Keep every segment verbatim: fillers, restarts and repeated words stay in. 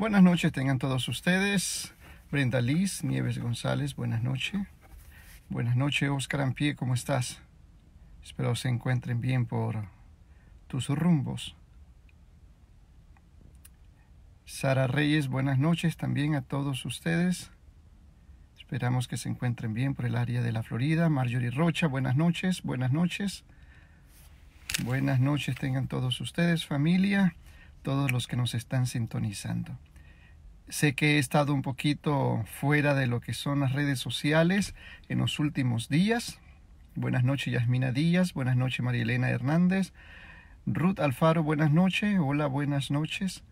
Buenas noches tengan todos ustedes. Brenda Liz Nieves González, buenas noches. Buenas noches, Oscar Ampie, ¿cómo estás? Espero se encuentren bien por tus rumbos. Sara Reyes, buenas noches también a todos ustedes. Esperamos que se encuentren bien por el área de la Florida. Marjorie Rocha, buenas noches, buenas noches. Buenas noches tengan todos ustedes, familia, todos los que nos están sintonizando. Sé que he estado un poquito fuera de lo que son las redes sociales en los últimos días. Buenas noches, Yasmina Díaz. Buenas noches, María Elena Hernández. Ruth Alfaro, buenas noches. Hola, buenas noches.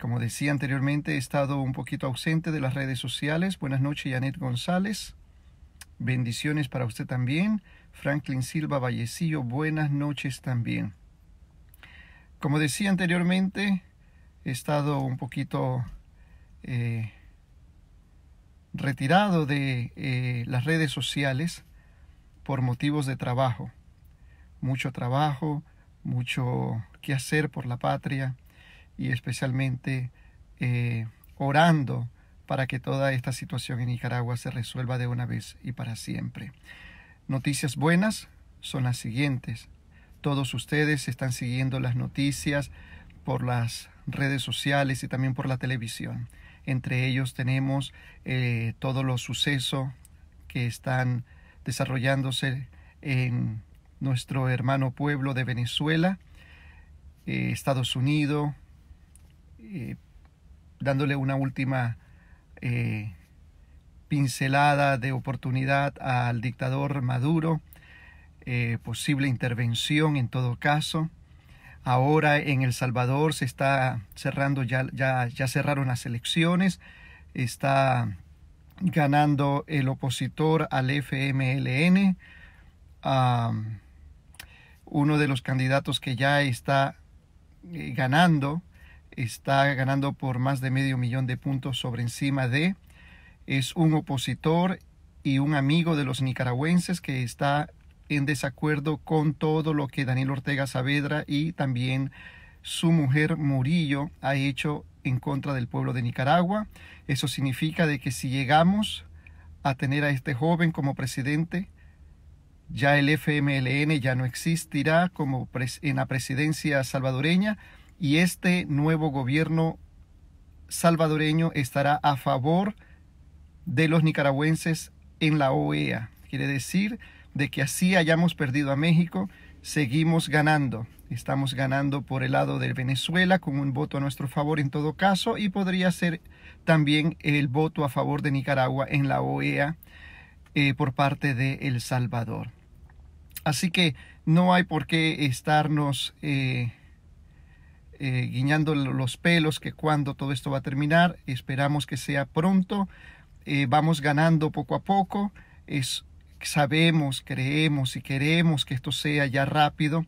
Como decía anteriormente, he estado un poquito ausente de las redes sociales. Buenas noches, Janet González. Bendiciones para usted también. Franklin Silva Vallecillo, buenas noches también. Como decía anteriormente, he estado un poquito eh, retirado de eh, las redes sociales por motivos de trabajo. Mucho trabajo, mucho que hacer por la patria. Y especialmente eh, orando para que toda esta situación en Nicaragua se resuelva de una vez y para siempre. Noticias buenas son las siguientes. Todos ustedes están siguiendo las noticias por las redes sociales y también por la televisión. Entre ellos tenemos eh, todos los sucesos que están desarrollándose en nuestro hermano pueblo de Venezuela, eh, Estados Unidos, Eh, dándole una última eh, pincelada de oportunidad al dictador Maduro, eh, posible intervención en todo caso. Ahora en El Salvador se está cerrando, ya, ya, ya cerraron las elecciones, está ganando el opositor al F M L N, um, uno de los candidatos que ya está eh, ganando, está ganando por más de medio millón de puntos sobre encima de, es un opositor y un amigo de los nicaragüenses que está en desacuerdo con todo lo que Daniel Ortega Saavedra y también su mujer Murillo ha hecho en contra del pueblo de Nicaragua. Eso significa de que si llegamos a tener a este joven como presidente, ya el F M L N ya no existirá como en la presidencia salvadoreña. Y este nuevo gobierno salvadoreño estará a favor de los nicaragüenses en la O E A. Quiere decir de que así hayamos perdido a México, seguimos ganando. Estamos ganando por el lado de Venezuela con un voto a nuestro favor en todo caso y podría ser también el voto a favor de Nicaragua en la O E A eh, por parte de El Salvador. Así que no hay por qué estarnos Eh, Eh, guiñando los pelos que cuando todo esto va a terminar, esperamos que sea pronto, eh, vamos ganando poco a poco, es, sabemos, creemos y queremos que esto sea ya rápido,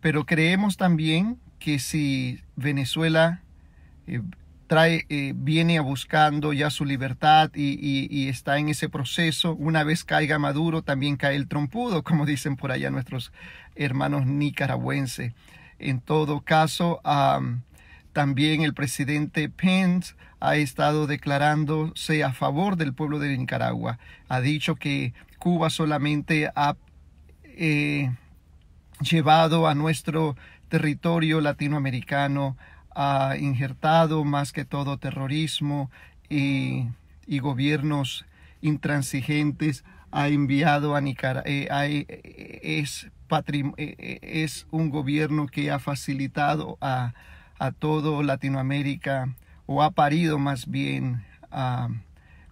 pero creemos también que si Venezuela eh, trae, eh, viene buscando ya su libertad y, y, y está en ese proceso, una vez caiga Maduro también cae el trompudo, como dicen por allá nuestros hermanos nicaragüenses. En todo caso, um, también el presidente Pence ha estado declarándose a favor del pueblo de Nicaragua. Ha dicho que Cuba solamente ha eh, llevado a nuestro territorio latinoamericano, ha injertado más que todo terrorismo y, y gobiernos intransigentes. Ha enviado a Nicaragua, eh, eh, es, eh, es un gobierno que ha facilitado a, a todo Latinoamérica, o ha parido más bien a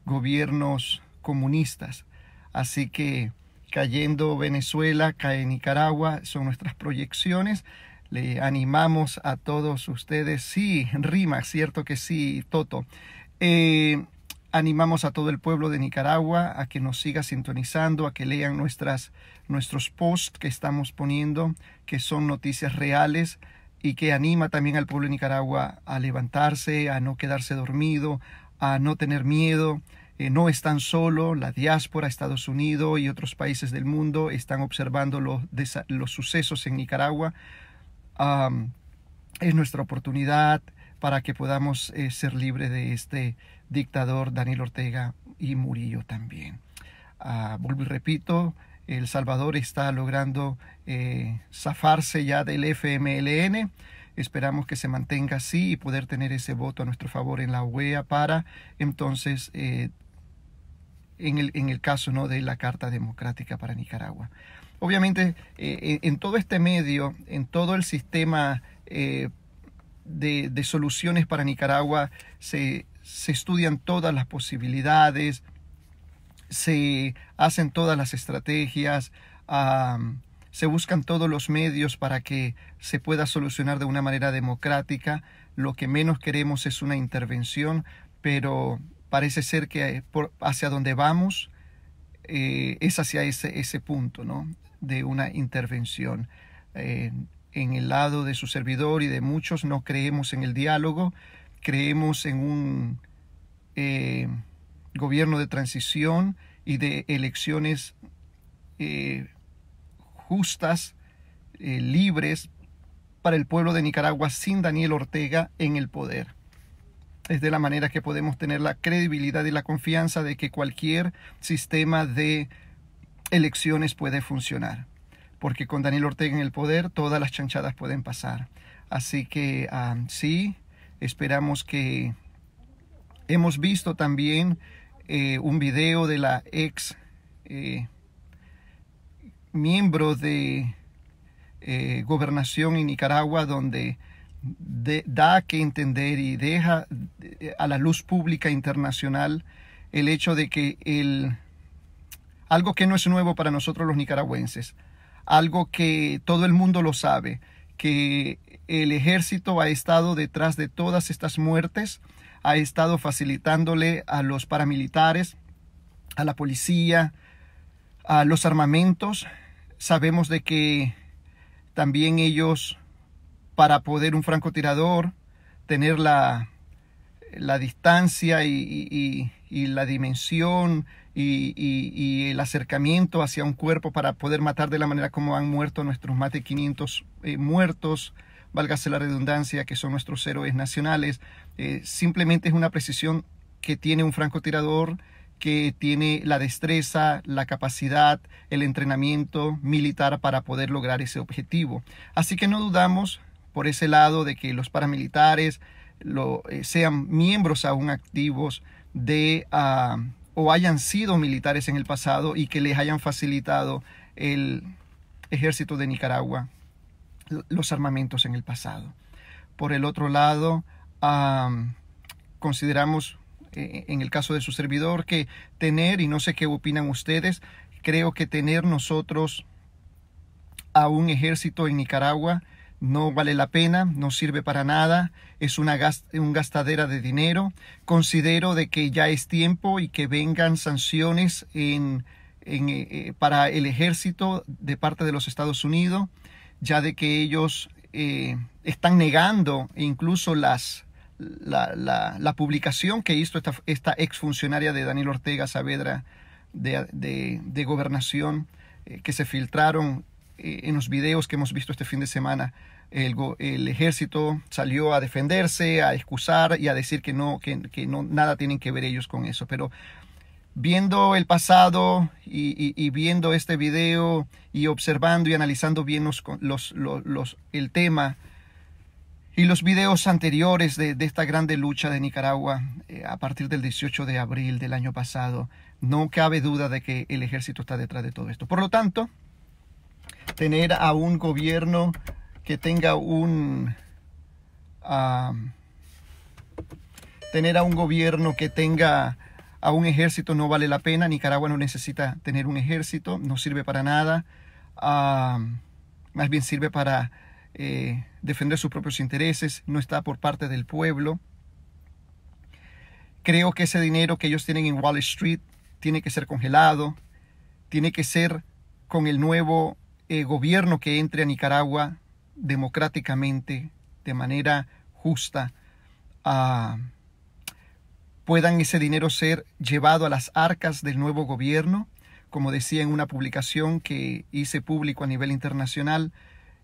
gobiernos comunistas. Así que cayendo Venezuela, cae Nicaragua, son nuestras proyecciones. Le animamos a todos ustedes, sí, rima, cierto que sí, Toto. Eh, Animamos a todo el pueblo de Nicaragua a que nos siga sintonizando, a que lean nuestras, nuestros posts que estamos poniendo, que son noticias reales y que anima también al pueblo de Nicaragua a levantarse, a no quedarse dormido, a no tener miedo. Eh, no están solos, la diáspora, Estados Unidos y otros países del mundo están observando los, los sucesos en Nicaragua. Um, es nuestra oportunidad. para que podamos eh, ser libres de este dictador Daniel Ortega y Murillo también. Ah, vuelvo y repito, El Salvador está logrando eh, zafarse ya del F M L N. Esperamos que se mantenga así y poder tener ese voto a nuestro favor en la O E A para entonces, eh, en, el, en el caso, ¿no?, de la Carta Democrática para Nicaragua. Obviamente, eh, en todo este medio, en todo el sistema eh, de, de soluciones para Nicaragua, se, se estudian todas las posibilidades, se hacen todas las estrategias, um, se buscan todos los medios para que se pueda solucionar de una manera democrática. Lo que menos queremos es una intervención, pero parece ser que por hacia donde vamos eh, es hacia ese, ese punto, ¿no?, de una intervención. Eh, en el lado de su servidor y de muchos, no creemos en el diálogo, creemos en un eh, gobierno de transición y de elecciones eh, justas, eh, libres para el pueblo de Nicaragua sin Daniel Ortega en el poder. Es de la manera que podemos tener la credibilidad y la confianza de que cualquier sistema de elecciones puede funcionar, porque con Daniel Ortega en el poder todas las chanchadas pueden pasar. Así que um, sí, esperamos que... Hemos visto también eh, un video de la ex eh, miembro de eh, gobernación en Nicaragua, donde de, da que entender y deja a la luz pública internacional el hecho de que el, algo que no es nuevo para nosotros los nicaragüenses, algo que todo el mundo lo sabe, que el ejército ha estado detrás de todas estas muertes, ha estado facilitándole a los paramilitares, a la policía, a los armamentos. Sabemos de que también ellos, para poder un francotirador, tener la, la distancia y, y, y la dimensión y, y, y el acercamiento hacia un cuerpo para poder matar de la manera como han muerto nuestros más de quinientos eh, muertos, válgase la redundancia, que son nuestros héroes nacionales. Eh, simplemente es una precisión que tiene un francotirador, que tiene la destreza, la capacidad, el entrenamiento militar para poder lograr ese objetivo. Así que no dudamos por ese lado de que los paramilitares lo, eh, sean miembros aún activos de uh, o hayan sido militares en el pasado y que les hayan facilitado el ejército de Nicaragua los armamentos en el pasado. Por el otro lado, um, consideramos, eh, en el caso de su servidor, que tener, y no sé qué opinan ustedes, creo que tener nosotros a un ejército en Nicaragua no vale la pena, no sirve para nada, es una gast- un gastadera de dinero. Considero de que ya es tiempo y que vengan sanciones en, en, eh, para el ejército de parte de los Estados Unidos, ya de que ellos eh, están negando incluso las, la, la, la publicación que hizo esta, esta exfuncionaria de Daniel Ortega Saavedra de, de, de gobernación, eh, que se filtraron eh, en los videos que hemos visto este fin de semana. El, el ejército salió a defenderse, a excusar y a decir que, no, que, que no, nada tienen que ver ellos con eso. Pero viendo el pasado y, y, y viendo este video y observando y analizando bien los, los, los, los, el tema y los videos anteriores de, de esta grande lucha de Nicaragua eh, a partir del dieciocho de abril del año pasado, no cabe duda de que el ejército está detrás de todo esto. Por lo tanto, tener a un gobierno que tenga un... Um, tener a un gobierno que tenga... a un ejército no vale la pena. Nicaragua no necesita tener un ejército, no sirve para nada. Uh, más bien sirve para eh, defender sus propios intereses, no está por parte del pueblo. Creo que ese dinero que ellos tienen en Wall Street tiene que ser congelado, tiene que ser con el nuevo eh, gobierno que entre a Nicaragua democráticamente, de manera justa. Uh, puedan ese dinero ser llevado a las arcas del nuevo gobierno. Como decía en una publicación que hice público a nivel internacional,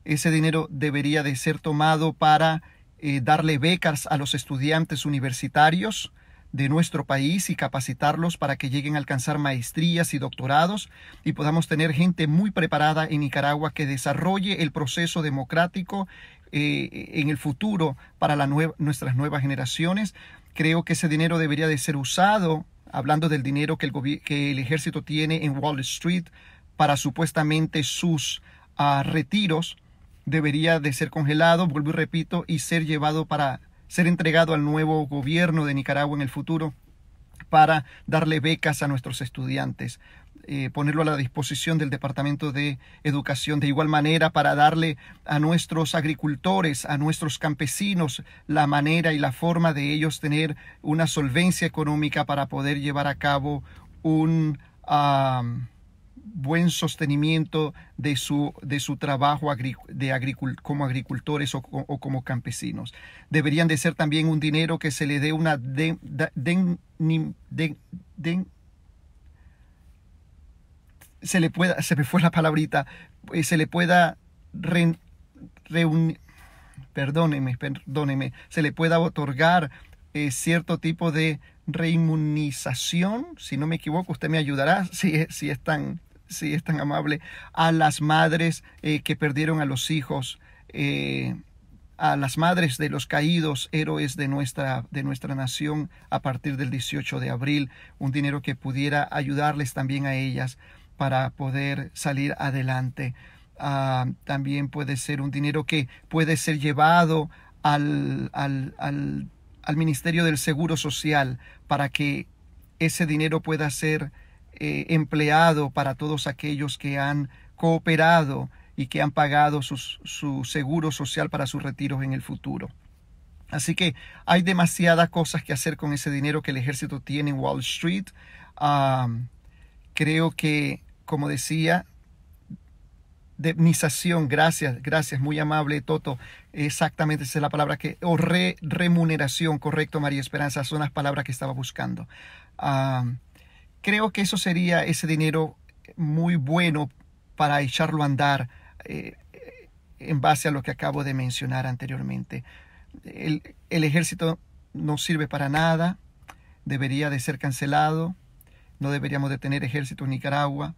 ese dinero debería de ser tomado para eh, darle becas a los estudiantes universitarios de nuestro país y capacitarlos para que lleguen a alcanzar maestrías y doctorados, y podamos tener gente muy preparada en Nicaragua que desarrolle el proceso democrático eh, en el futuro para la nue- nuestras nuevas generaciones. Creo que ese dinero debería de ser usado, hablando del dinero que el, que el ejército tiene en Wall Street para supuestamente sus uh, retiros, debería de ser congelado, vuelvo y repito, y ser llevado para ser entregado al nuevo gobierno de Nicaragua en el futuro para darle becas a nuestros estudiantes, eh, ponerlo a la disposición del Departamento de Educación, de igual manera para darle a nuestros agricultores, a nuestros campesinos, la manera y la forma de ellos tener una solvencia económica para poder llevar a cabo un um, buen sostenimiento de su, de su trabajo agri, de agricul, como agricultores o, o como campesinos. Deberían de ser también un dinero que se le dé una de, de, de, de, de, se le pueda, se me fue la palabrita, se le pueda re, reunir, perdóneme, perdóneme, se le pueda otorgar eh, cierto tipo de reimunización, si no me equivoco, usted me ayudará si, si es tan... Sí, es tan amable, a las madres eh, que perdieron a los hijos, eh, a las madres de los caídos héroes de nuestra, de nuestra nación a partir del dieciocho de abril, un dinero que pudiera ayudarles también a ellas para poder salir adelante. Uh, también puede ser un dinero que puede ser llevado al, al, al, al Ministerio del Seguro Social para que ese dinero pueda ser Eh, empleado para todos aquellos que han cooperado y que han pagado sus, su seguro social para sus retiros en el futuro. Así que hay demasiadas cosas que hacer con ese dinero que el ejército tiene en Wall Street. Um, creo que, como decía, indemnización, gracias, gracias, muy amable Toto, exactamente esa es la palabra que, o re, remuneración, correcto María Esperanza, son las palabras que estaba buscando. Um, Creo que eso sería ese dinero muy bueno para echarlo a andar eh, en base a lo que acabo de mencionar anteriormente. El, el ejército no sirve para nada, debería de ser cancelado, no deberíamos de tener ejército en Nicaragua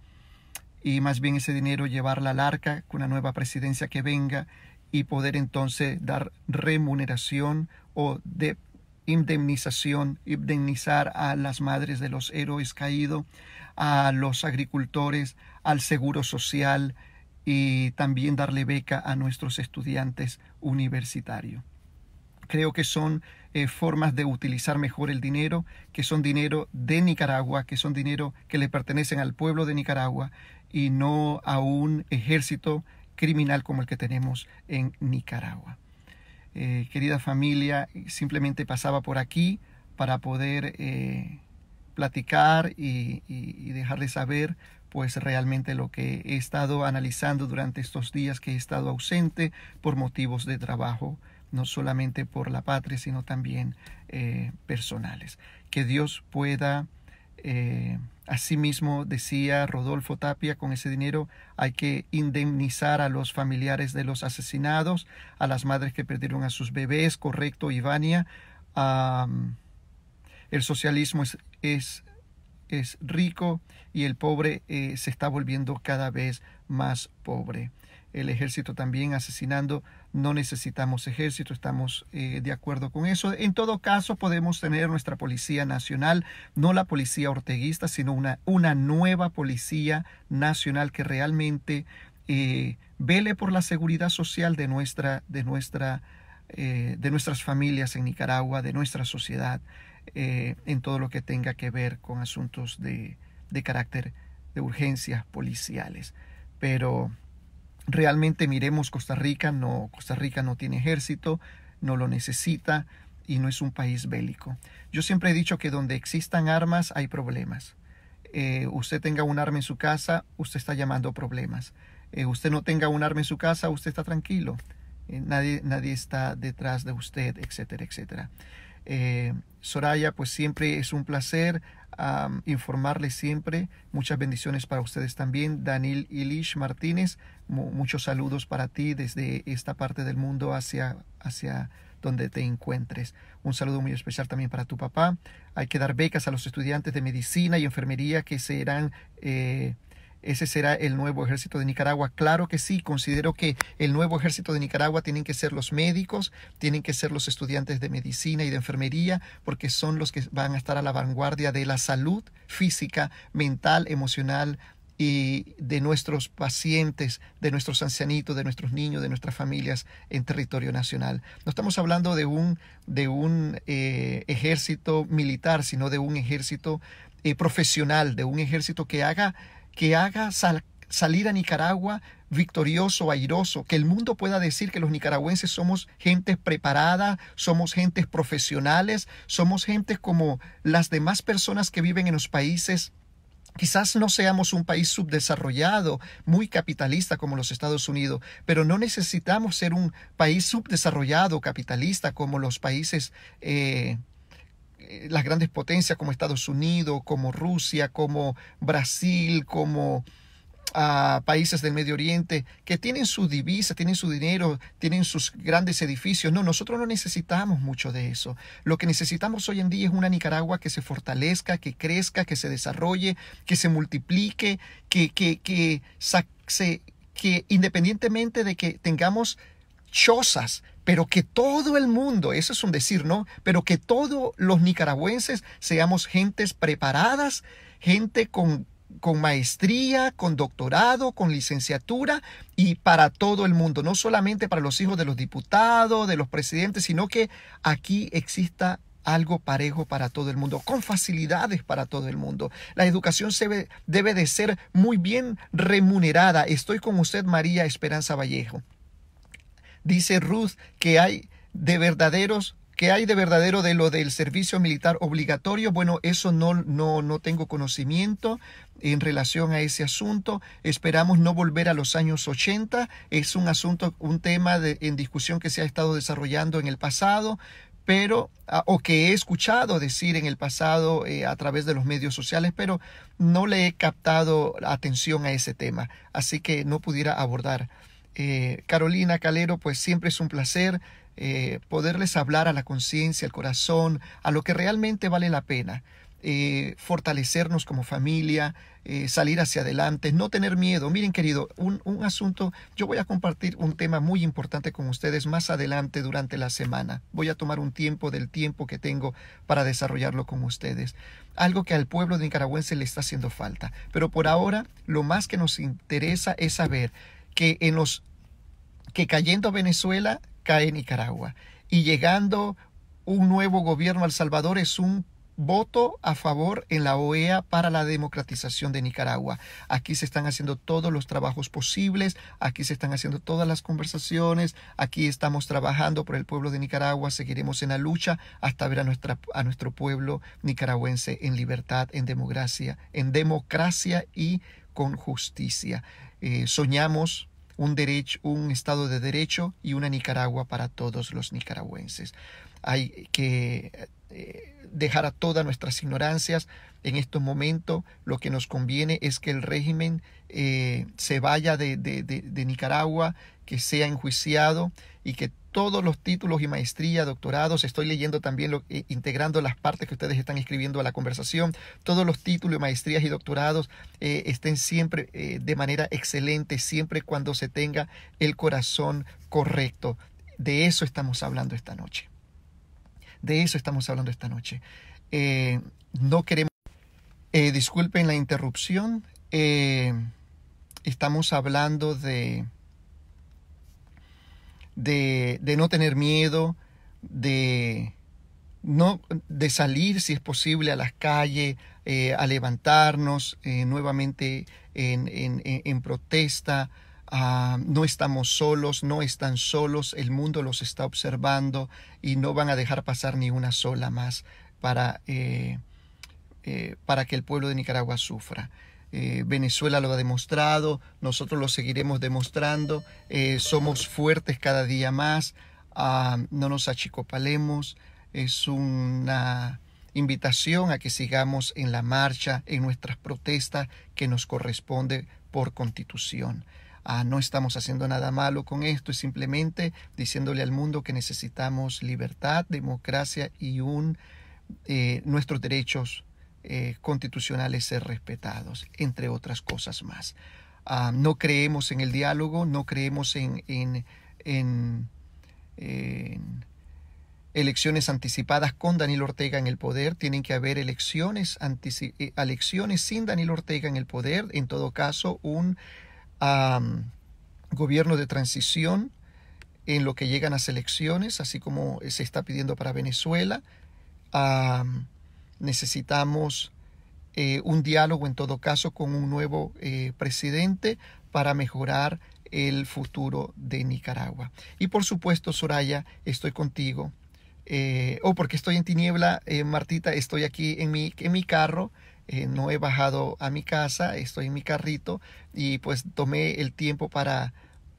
y más bien ese dinero llevarla al arca con una nueva presidencia que venga y poder entonces dar remuneración o de indemnización, indemnizar a las madres de los héroes caídos, a los agricultores, al seguro social y también darle beca a nuestros estudiantes universitarios. Creo que son eh, formas de utilizar mejor el dinero, que son dinero de Nicaragua, que son dinero que le pertenecen al pueblo de Nicaragua y no a un ejército criminal como el que tenemos en Nicaragua. Eh, querida familia, simplemente pasaba por aquí para poder eh, platicar y, y, y dejarles saber pues realmente lo que he estado analizando durante estos días que he estado ausente por motivos de trabajo, no solamente por la patria, sino también eh, personales. Que Dios pueda, eh, asimismo decía Rodolfo Tapia, con ese dinero hay que indemnizar a los familiares de los asesinados, a las madres que perdieron a sus bebés, correcto Ivania. Um, el socialismo es, es, es rico y el pobre eh, se está volviendo cada vez más pobre. El ejército también asesinando, no necesitamos ejército, estamos eh, de acuerdo con eso. En todo caso, podemos tener nuestra Policía Nacional, no la policía orteguista, sino una, una nueva Policía Nacional que realmente eh, vele por la seguridad social de, nuestra, de, nuestra, eh, de nuestras familias en Nicaragua, de nuestra sociedad, eh, en todo lo que tenga que ver con asuntos de, de carácter de urgencias policiales. Pero realmente miremos Costa Rica, no, Costa Rica no tiene ejército, no lo necesita y no es un país bélico. Yo siempre he dicho que donde existan armas hay problemas. Eh, usted tenga un arma en su casa, usted está llamando problemas. Eh, usted no tenga un arma en su casa, usted está tranquilo. Eh, nadie, nadie está detrás de usted, etcétera, etcétera. Eh, Soraya, pues siempre es un placer um, informarles siempre. Muchas bendiciones para ustedes también. Daniel Ilish Martínez, mu muchos saludos para ti desde esta parte del mundo hacia, hacia donde te encuentres. Un saludo muy especial también para tu papá. Hay que dar becas a los estudiantes de medicina y enfermería que serán... Eh, Ese será el nuevo ejército de Nicaragua. Claro que sí, considero que el nuevo ejército de Nicaragua tienen que ser los médicos, tienen que ser los estudiantes de medicina y de enfermería, porque son los que van a estar a la vanguardia de la salud física, mental, emocional y de nuestros pacientes, de nuestros ancianitos, de nuestros niños, de nuestras familias en territorio nacional. No estamos hablando de un, de un eh, ejército militar, sino de un ejército eh, profesional, de un ejército que haga... que haga sal, salir a Nicaragua victorioso, airoso, que el mundo pueda decir que los nicaragüenses somos gentes preparadas, somos gentes profesionales, somos gentes como las demás personas que viven en los países. Quizás no seamos un país subdesarrollado, muy capitalista como los Estados Unidos, pero no necesitamos ser un país subdesarrollado, capitalista como los países eh, las grandes potencias como Estados Unidos, como Rusia, como Brasil, como uh, países del Medio Oriente, que tienen su divisa, tienen su dinero, tienen sus grandes edificios. No, nosotros no necesitamos mucho de eso. Lo que necesitamos hoy en día es una Nicaragua que se fortalezca, que crezca, que se desarrolle, que se multiplique, que, que, que, que, que independientemente de que tengamos chozas, pero que todo el mundo, eso es un decir, ¿no? Pero que todos los nicaragüenses seamos gentes preparadas, gente con, con maestría, con doctorado, con licenciatura, y para todo el mundo, no solamente para los hijos de los diputados, de los presidentes, sino que aquí exista algo parejo para todo el mundo, con facilidades para todo el mundo. La educación se ve, debe de ser muy bien remunerada. Estoy con usted, María Esperanza Vallejo. Dice Ruth que hay de verdaderos, que hay de verdadero de lo del servicio militar obligatorio. Bueno, eso no, no, no tengo conocimiento en relación a ese asunto. Esperamos no volver a los años ochenta. Es un asunto, un tema de, en discusión que se ha estado desarrollando en el pasado, pero o que he escuchado decir en el pasado eh, a través de los medios sociales, pero no le he captado atención a ese tema, así que no pudiera abordar. Eh, Carolina Calero, pues siempre es un placer eh, poderles hablar a la conciencia, al corazón, a lo que realmente vale la pena. Eh, fortalecernos como familia, eh, salir hacia adelante, no tener miedo. Miren, querido, un, un asunto, yo voy a compartir un tema muy importante con ustedes más adelante durante la semana. Voy a tomar un tiempo del tiempo que tengo para desarrollarlo con ustedes. Algo que al pueblo nicaragüense le está haciendo falta. Pero por ahora, lo más que nos interesa es saber que en los que cayendo Venezuela cae Nicaragua y llegando un nuevo gobierno a El Salvador es un voto a favor en la O E A para la democratización de Nicaragua. Aquí se están haciendo todos los trabajos posibles, aquí se están haciendo todas las conversaciones, aquí estamos trabajando por el pueblo de Nicaragua, seguiremos en la lucha hasta ver a, nuestra, a nuestro pueblo nicaragüense en libertad, en democracia, en democracia y con justicia. Eh, soñamos un derecho, un Estado de Derecho y una Nicaragua para todos los nicaragüenses. Hay que eh, dejar a todas nuestras ignorancias. En estos momentos lo que nos conviene es que el régimen eh, se vaya de, de, de, de Nicaragua, que sea enjuiciado y que todos los títulos y maestría, doctorados, estoy leyendo también, lo, eh, integrando las partes que ustedes están escribiendo a la conversación, todos los títulos, maestrías y doctorados eh, estén siempre eh, de manera excelente, siempre cuando se tenga el corazón correcto. De eso estamos hablando esta noche. De eso estamos hablando esta noche. Eh, no queremos... Eh, disculpen la interrupción. Eh, estamos hablando de... De, de no tener miedo, de, no, de salir si es posible a las calles, eh, a levantarnos eh, nuevamente en, en, en protesta. Uh, no estamos solos, no están solos, el mundo los está observando y no van a dejar pasar ni una sola más para, eh, eh, para que el pueblo de Nicaragua sufra. Eh, Venezuela lo ha demostrado, nosotros lo seguiremos demostrando, eh, somos fuertes cada día más, uh, no nos achicopalemos, es una invitación a que sigamos en la marcha, en nuestras protestas que nos corresponde por constitución. Ah, no estamos haciendo nada malo con esto, es simplemente diciéndole al mundo que necesitamos libertad, democracia y un, eh, nuestros derechos eh, constitucionales ser respetados, entre otras cosas más. Ah, no creemos en el diálogo, no creemos en, en, en, en elecciones anticipadas con Daniel Ortega en el poder. Tienen que haber elecciones, elecciones sin Daniel Ortega en el poder. En todo caso, un um, gobierno de transición en lo que llegan las elecciones, así como se está pidiendo para Venezuela. Um, necesitamos eh, un diálogo, en todo caso, con un nuevo eh, presidente para mejorar el futuro de Nicaragua. Y por supuesto, Soraya, estoy contigo. Eh, oh, porque estoy en tiniebla, eh, Martita, estoy aquí en mi, en mi carro, eh, no he bajado a mi casa, estoy en mi carrito y pues tomé el tiempo para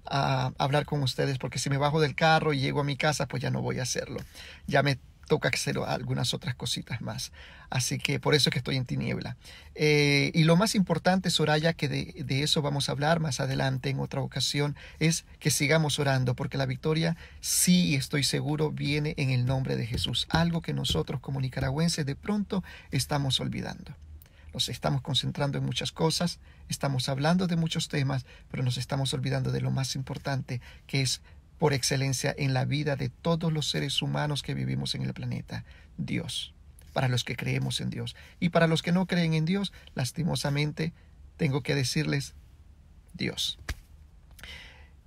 a, hablar con ustedes, porque si me bajo del carro y llego a mi casa, pues ya no voy a hacerlo, ya me toca hacer algunas otras cositas más, así que por eso es que estoy en tiniebla. Eh, y lo más importante, Soraya, que de, de eso vamos a hablar más adelante en otra ocasión, es que sigamos orando, porque la victoria, sí estoy seguro, viene en el nombre de Jesús, algo que nosotros como nicaragüenses de pronto estamos olvidando. Nos estamos concentrando en muchas cosas, estamos hablando de muchos temas, pero nos estamos olvidando de lo más importante, que es por excelencia en la vida de todos los seres humanos que vivimos en el planeta, Dios, para los que creemos en Dios. Y para los que no creen en Dios, lastimosamente, tengo que decirles, Dios.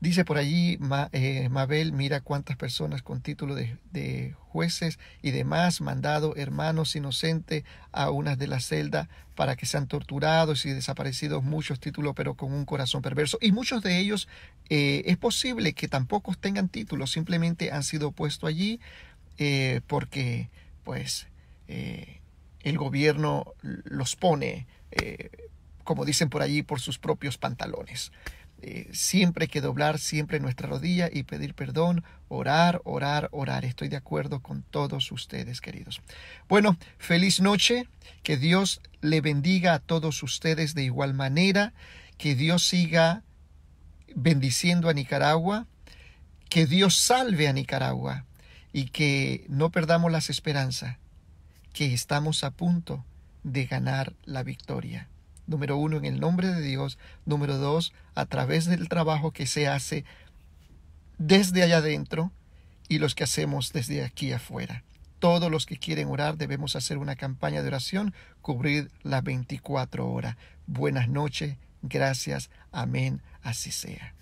Dice por allí, Ma, eh, Mabel, mira cuántas personas con título de, de jueces y demás, mandado hermanos inocentes a unas de las celdas para que sean torturados y desaparecidos, muchos títulos, pero con un corazón perverso. Y muchos de ellos, eh, es posible que tampoco tengan títulos, simplemente han sido puestos allí eh, porque pues eh, el gobierno los pone, eh, como dicen por allí, por sus propios pantalones. Eh, siempre hay que doblar siempre nuestra rodilla y pedir perdón, orar, orar, orar. Estoy de acuerdo con todos ustedes, queridos. Bueno, feliz noche. Que Dios le bendiga a todos ustedes de igual manera. Que Dios siga bendiciendo a Nicaragua. Que Dios salve a Nicaragua. Y que no perdamos las esperanzas, que estamos a punto de ganar la victoria. Número uno, en el nombre de Dios. Número dos, a través del trabajo que se hace desde allá adentro y los que hacemos desde aquí afuera. Todos los que quieren orar debemos hacer una campaña de oración, cubrir las veinticuatro horas. Buenas noches, gracias, amén, así sea.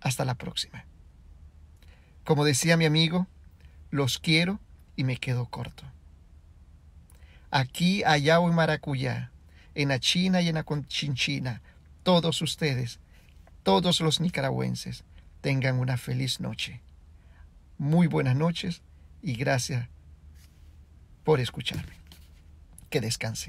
Hasta la próxima. Como decía mi amigo, los quiero y me quedo corto. Aquí, allá o en Maracuyá, en la China y en la Conchinchina, todos ustedes, todos los nicaragüenses, tengan una feliz noche. Muy buenas noches y gracias por escucharme. Que descansen.